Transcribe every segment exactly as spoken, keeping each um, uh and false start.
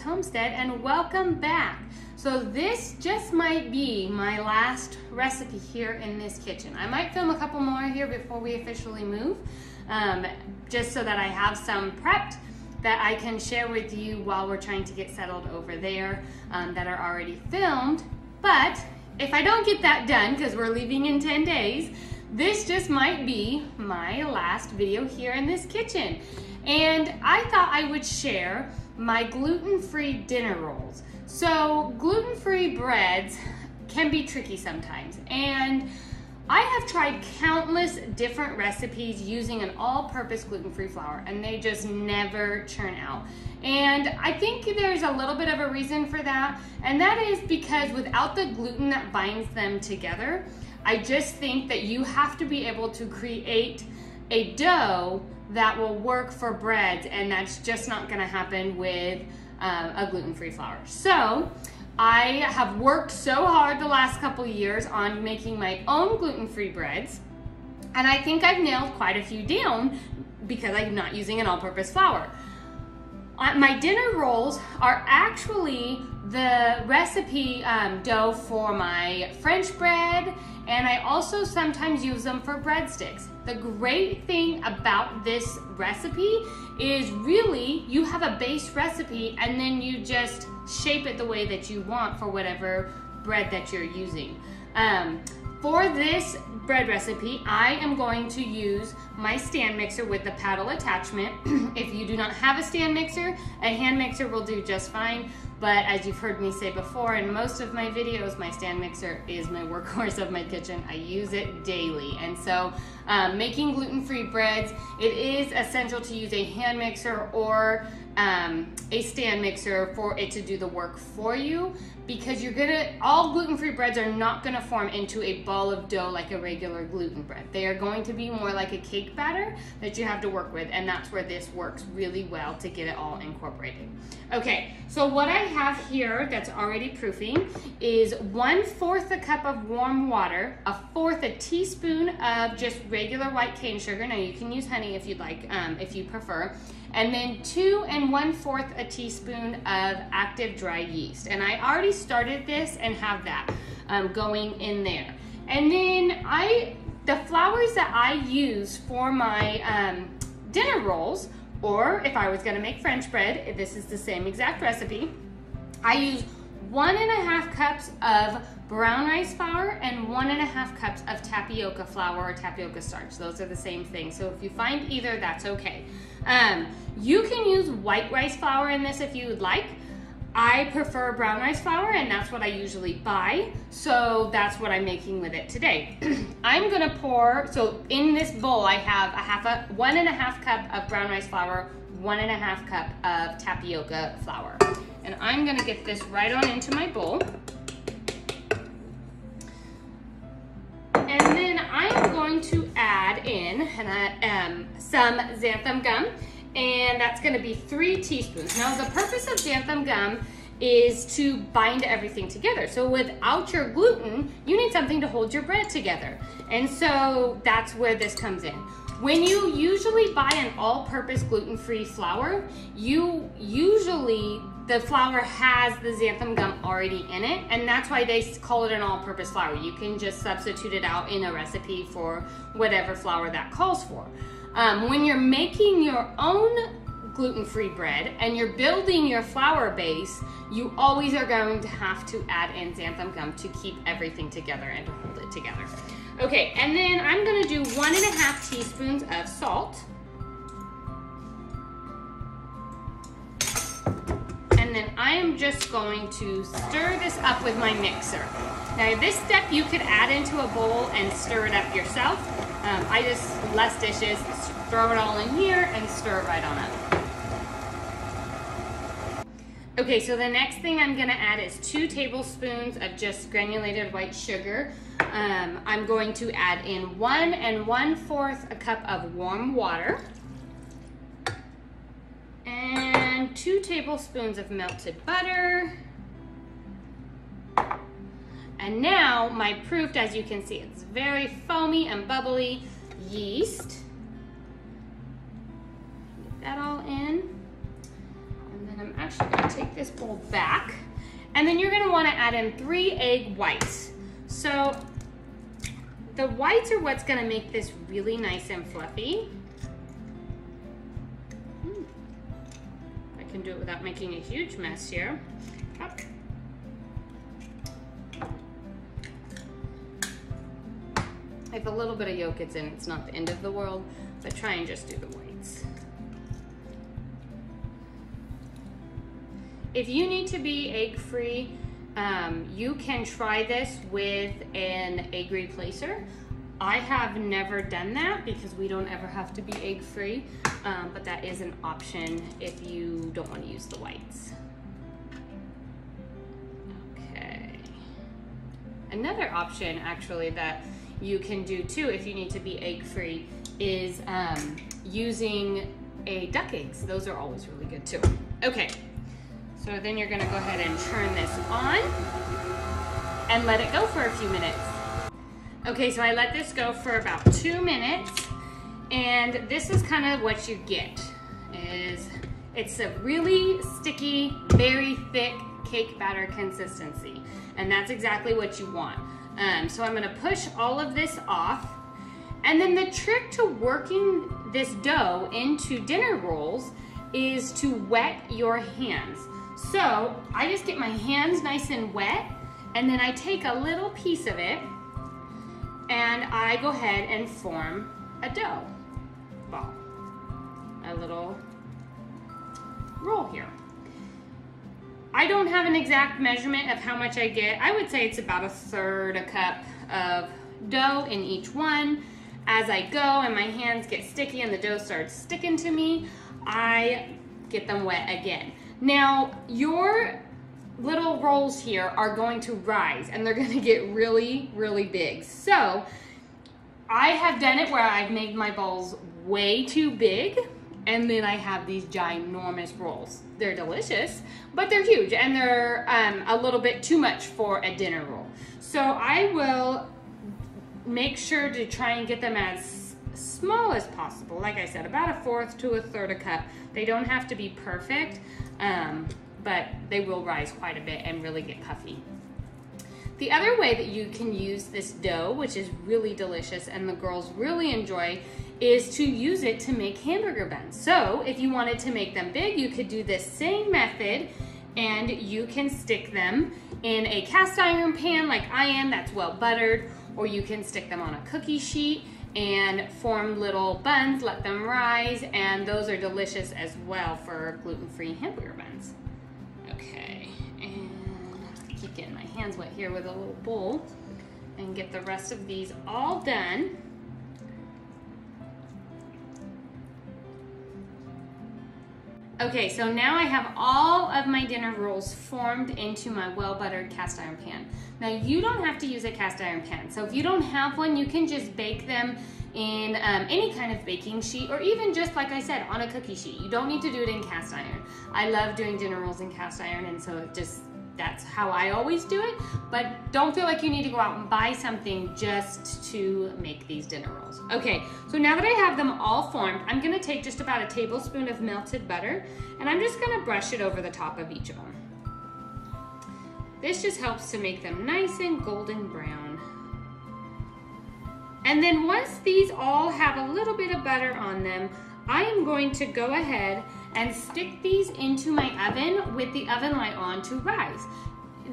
Grace Homestead, and welcome back. So this just might be my last recipe here in this kitchen. I might film a couple more here before we officially move, um, just so that I have some prepped that I can share with you while we're trying to get settled over there, um, that are already filmed. But if I don't get that done, because we're leaving in ten days, this just might be my last video here in this kitchen. And I thought I would share my gluten-free dinner rolls. So gluten-free breads can be tricky sometimes. And I have tried countless different recipes using an all-purpose gluten-free flour, and they just never churn out. And I think there's a little bit of a reason for that, and that is because without the gluten that binds them together, I just think that you have to be able to create a dough that will work for breads, and that's just not gonna happen with um, a gluten-free flour. So I have worked so hard the last couple years on making my own gluten-free breads, and I think I've nailed quite a few down because I'm not using an all-purpose flour. My dinner rolls are actually the recipe um, dough for my French bread, and I also sometimes use them for breadsticks. The great thing about this recipe is really you have a base recipe and then you just shape it the way that you want for whatever bread that you're using. Um, for this bread recipe, I am going to use my stand mixer with the paddle attachment. If you do not have a stand mixer, a hand mixer will do just fine. But as you've heard me say before in most of my videos, my stand mixer is my workhorse of my kitchen. I use it daily. And so um, making gluten-free breads, it is essential to use a hand mixer or um, a stand mixer for it to do the work for you, because you're gonna, all gluten-free breads are not gonna form into a ball of dough like a regular gluten bread. They are going to be more like a cake batter that you have to work with, and that's where this works really well to get it all incorporated. Okay, so what I have here that's already proofing is one fourth a cup of warm water, a fourth a teaspoon of just regular white cane sugar. Now you can use honey if you'd like, um, if you prefer, and then two and one fourth a teaspoon of active dry yeast. And I already started this and have that um, going in there. And then I, the flours that I use for my um, dinner rolls, or if I was gonna make French bread, this is the same exact recipe. I use one and a half cups of brown rice flour and one and a half cups of tapioca flour or tapioca starch. Those are the same thing. So if you find either, that's okay. Um, you can use white rice flour in this if you would like. I prefer brown rice flour, and that's what I usually buy. So that's what I'm making with it today. I'm gonna pour, so in this bowl I have a half a, one and a half cup of brown rice flour, one and a half cup of tapioca flour. And I'm gonna get this right on into my bowl. And then I am going to add in and I, um, some xanthan gum, and that's gonna be three teaspoons. Now the purpose of xanthan gum is to bind everything together. So without your gluten, you need something to hold your bread together. And so that's where this comes in. When you usually buy an all-purpose gluten-free flour, you usually, the flour has the xanthan gum already in it, and that's why they call it an all-purpose flour. You can just substitute it out in a recipe for whatever flour that calls for. Um, when you're making your own gluten-free bread and you're building your flour base, you always are going to have to add in xanthan gum to keep everything together and to hold it together. Okay, and then I'm gonna do one and a half teaspoons of salt. And then I am just going to stir this up with my mixer. Now this step you could add into a bowl and stir it up yourself. Um, I just, less dishes, throw it all in here and stir it right on up. Okay, so the next thing I'm gonna add is two tablespoons of just granulated white sugar. Um, I'm going to add in one and one fourth a cup of warm water and two tablespoons of melted butter. And now my proofed, as you can see, it's very foamy and bubbly yeast. Get that all in. And then I'm actually going to take this bowl back. And then you're going to want to add in three egg whites. So the whites are what's going to make this really nice and fluffy. I can do it without making a huge mess here. Up. If a little bit of yolk gets in, it's not the end of the world, but try and just do the whites. If you need to be egg-free, um, you can try this with an egg replacer. I have never done that because we don't ever have to be egg-free, um, but that is an option if you don't want to use the whites. Okay. Another option actually that you can do too if you need to be egg-free is um, using a duck eggs. Those are always really good too. Okay, so then you're gonna go ahead and turn this on and let it go for a few minutes. Okay, so I let this go for about two minutes and this is kind of what you get. Is it's a really sticky, very thick cake batter consistency, and that's exactly what you want. Um, so I'm gonna push all of this off. And then the trick to working this dough into dinner rolls is to wet your hands. So I just get my hands nice and wet, and then I take a little piece of it and I go ahead and form a dough ball, a little roll here. I don't have an exact measurement of how much I get. I would say it's about a third a cup of dough in each one. As I go and my hands get sticky and the dough starts sticking to me, I get them wet again. Now, your little rolls here are going to rise and they're going to get really, really big. So I have done it where I've made my balls way too big, and then I have these ginormous rolls. They're delicious, but they're huge and they're um, a little bit too much for a dinner roll. So I will make sure to try and get them as small as possible. Like I said, about a fourth to a third a cup. They don't have to be perfect, um, but they will rise quite a bit and really get puffy. The other way that you can use this dough, which is really delicious and the girls really enjoy, is to use it to make hamburger buns. So if you wanted to make them big, you could do this same method and you can stick them in a cast iron pan like I am that's well buttered, or you can stick them on a cookie sheet and form little buns, let them rise, and those are delicious as well for gluten-free hamburger buns. Okay, and I keep getting my hands wet here with a little bowl and get the rest of these all done. Okay, so now I have all of my dinner rolls formed into my well-buttered cast iron pan. Now you don't have to use a cast iron pan. So if you don't have one, you can just bake them in um, any kind of baking sheet, or even just, like I said, on a cookie sheet. You don't need to do it in cast iron. I love doing dinner rolls in cast iron, and so it just, that's how I always do it. But don't feel like you need to go out and buy something just to make these dinner rolls. Okay, so now that I have them all formed, I'm gonna take just about a tablespoon of melted butter and I'm just gonna brush it over the top of each of them. This just helps to make them nice and golden brown. And then once these all have a little bit of butter on them, I am going to go ahead and stick these into my oven with the oven light on to rise.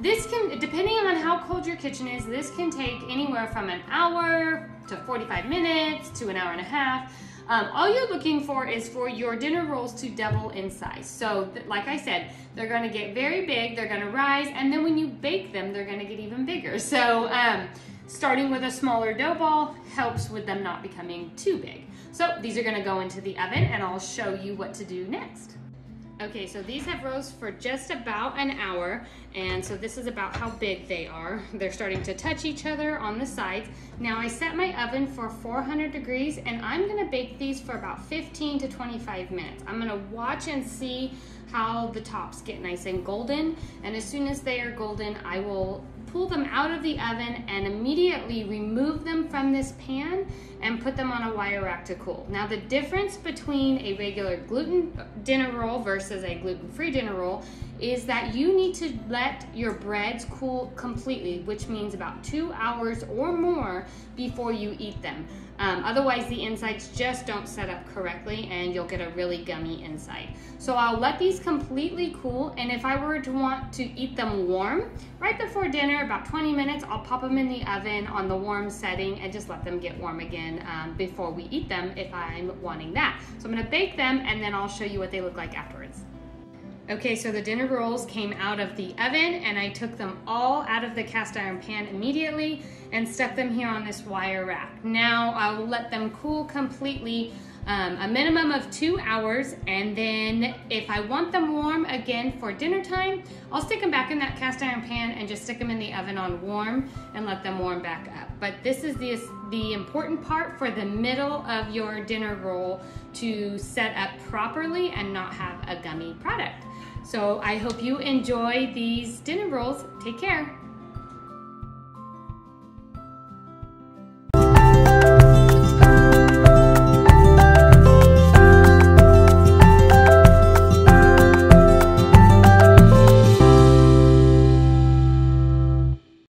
This can, depending on how cold your kitchen is, this can take anywhere from an hour to forty-five minutes to an hour and a half. Um, all you're looking for is for your dinner rolls to double in size. So like I said, they're gonna get very big, they're gonna rise, and then when you bake them, they're gonna get even bigger. So um, starting with a smaller dough ball helps with them not becoming too big. So these are gonna go into the oven and I'll show you what to do next. Okay, so these have rose for just about an hour, and so this is about how big they are. They're starting to touch each other on the sides. Now I set my oven for four hundred degrees and I'm gonna bake these for about fifteen to twenty-five minutes. I'm gonna watch and see how the tops get nice and golden, and as soon as they are golden, I will pull them out of the oven and immediately remove them from this pan and put them on a wire rack to cool. Now the difference between a regular gluten dinner roll versus a gluten-free dinner roll is that you need to let your breads cool completely, which means about two hours or more before you eat them. Um, otherwise the insides just don't set up correctly and you'll get a really gummy inside. So I'll let these completely cool, and if I were to want to eat them warm, right before dinner, about twenty minutes, I'll pop them in the oven on the warm setting and just let them get warm again um, before we eat them if I'm wanting that. So I'm gonna bake them and then I'll show you what they look like afterwards. Okay, so the dinner rolls came out of the oven and I took them all out of the cast iron pan immediately and stuck them here on this wire rack. Now I will let them cool completely, um, a minimum of two hours, and then if I want them warm again for dinner time, I'll stick them back in that cast iron pan and just stick them in the oven on warm and let them warm back up. But this is the, the important part for the middle of your dinner roll to set up properly and not have a gummy product. So I hope you enjoy these dinner rolls. Take care.